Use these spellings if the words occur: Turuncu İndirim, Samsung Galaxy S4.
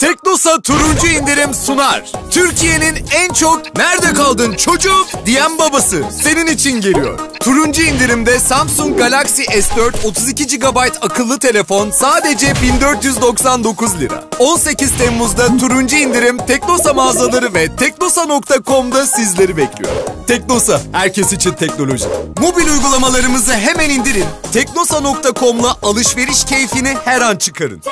Teknosa turuncu indirim sunar. Türkiye'nin en çok "Nerede kaldın çocuğum?" diyen babası senin için geliyor. Turuncu indirimde Samsung Galaxy S4 32 GB akıllı telefon sadece 1499 lira. 18 Temmuz'da turuncu indirim Teknosa mağazaları ve Teknosa.com'da sizleri bekliyor. Teknosa, herkes için teknoloji. Mobil uygulamalarımızı hemen indirin. Teknosa.com'la alışveriş keyfini her an çıkarın.